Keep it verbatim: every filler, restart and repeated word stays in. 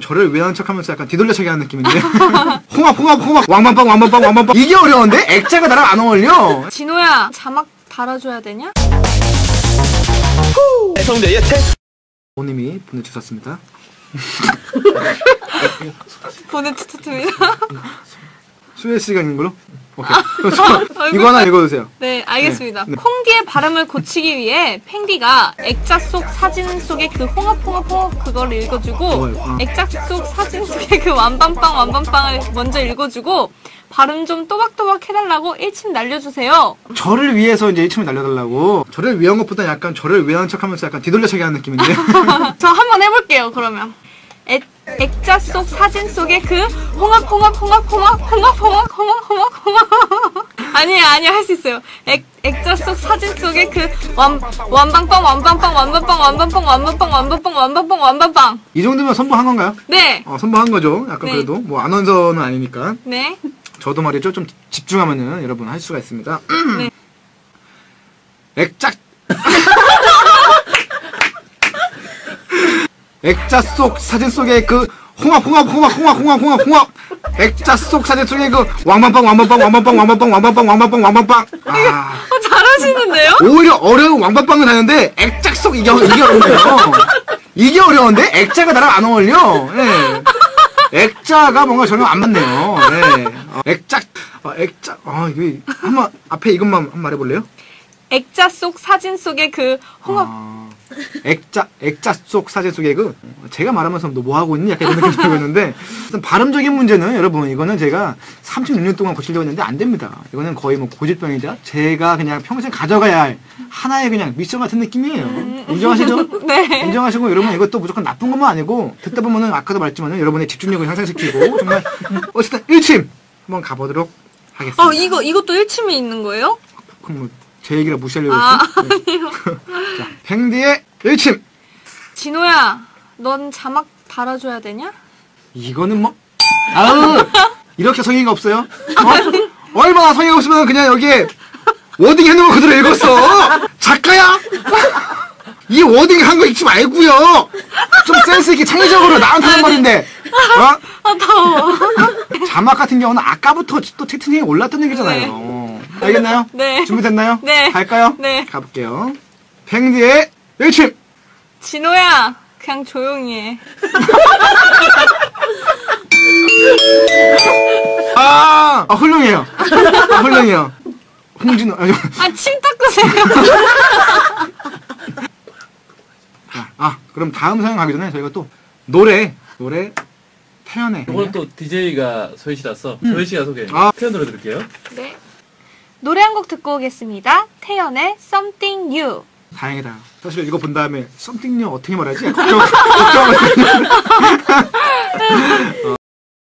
저를 외우는 척하면서 약간 뒤돌려차기 하는 느낌인데? 홍합 홍합 홍합 왕만빵 왕만빵 왕만빵 이게 어려운데? 액자가 나랑 안 어울려. 진호야, 자막 달아줘야 되냐? 성대 예체 오님이 보내주셨습니다. 보내주셨습니다. 수혜 시간인걸로? 오케이. 이거 하나 읽어주세요. 네, 알겠습니다. 네. 홍기의 바람을 고치기 위해 팽디가 액자 속 사진 속의 그 홍합 홍합 홍합 그걸 읽어주고, 액자 속 사진 속의 그 완밤빵 완밤빵을 먼저 읽어주고, 발음 좀 또박또박 해달라고 일침 날려주세요. 저를 위해서 이제 일침을 날려달라고. 저를 위한 것보다 약간 저를 위한 척하면서 약간 뒤돌려차기 하는 느낌인데. 저 한번 해볼게요. 그러면 액, 액자 속 사진 속에 그 홍합 홍합 홍합 홍합 홍합 홍합 홍합 홍합 홍합. 아니에요, 아니에요, 할 수 있어요. 액, 액자 속 사진 속에 그 완, 완방빵 완방빵 완방빵 완방빵 완방빵 완방빵 완방빵 완방빵. 이 정도면 선보한 건가요? 네. 어, 선보한 거죠. 약간. 네. 그래도 뭐 안원서는 아니니까. 네. 저도 말이죠, 좀 집중하면은 여러분 할 수가 있습니다. 네. 액자 액자 속 사진 속에 그 홍합 홍합 홍합 홍합 홍합 홍합 홍합. 액자 속 사진 속에 그 왕만빵 왕만빵 왕만빵 왕만빵 왕만빵 왕만빵 왕만빵. 아, 잘하시는데요? 오히려 어려운 왕만빵은 하는데 액자 속 이게 이게 어려워요. 이게 어려운데 액자가 나랑 안 어울려. 예. 액자가 뭔가 전혀 안 맞네요. 예. 어, 액자 어, 액자 아 이게 한번 앞에 이것만 한번 말해볼래요? 액자 속 사진 속에 그 홍합. 아... 액자, 액자 속 사진 속에 그 제가 말하면서 너 뭐하고 있니? 약간 이런 느낌이 들고 있는데, 일단 발음적인 문제는 여러분 이거는 제가 삼십육 년 동안 고치려고 했는데 안 됩니다. 이거는 거의 뭐 고질병이자 제가 그냥 평생 가져가야 할 하나의 그냥 미션 같은 느낌이에요. 인정하시죠? 네. 인정하시고, 여러분 이것도 무조건 나쁜 것만 아니고 듣다 보면은 아까도 말했지만은 여러분의 집중력을 향상시키고 정말 어쨌든 일침 한번 가보도록 하겠습니다. 어, 이거 이것도 일침이 있는 거예요? 그럼 뭐 제 얘기라 무시하려고 했어? 아, 아니요. 자, 팽디의 일침! 진호야, 넌 자막 달아줘야 되냐? 이거는 뭐? 아우! 이렇게 성의가 없어요? 어? 얼마나 성의가 없으면 그냥 여기에 워딩 해놓은 거 그대로 읽었어! 작가야! 이 워딩 한 거 읽지 말고요! 좀 센스있게 창의적으로 나한테 한 말인데! 어? 아, 더워. 자막 같은 경우는 아까부터 또 채팅이 올랐던 얘기잖아요. 네. 어. 알겠나요? 네. 준비됐나요? 네. 갈까요? 네. 가볼게요. 팽디의 일침! 진호야, 그냥 조용히 해. 아, 아, 훌륭해요. 아, 훌륭해요. 홍진호. 아니, 아, 침 닦으세요. 자, 아, 그럼 다음 사연 가기 전에 저희가 또 노래, 노래. 태연의. 이건 또 디제이가 소희씨라서 음. 소희씨가 소개. 아. 태연 노래 들을게요. 네. 노래 한 곡 듣고 오겠습니다. 태연의 Something New. 다행이다. 사실 이거 본 다음에 Something New 어떻게 말하지? 걱정, 걱정을.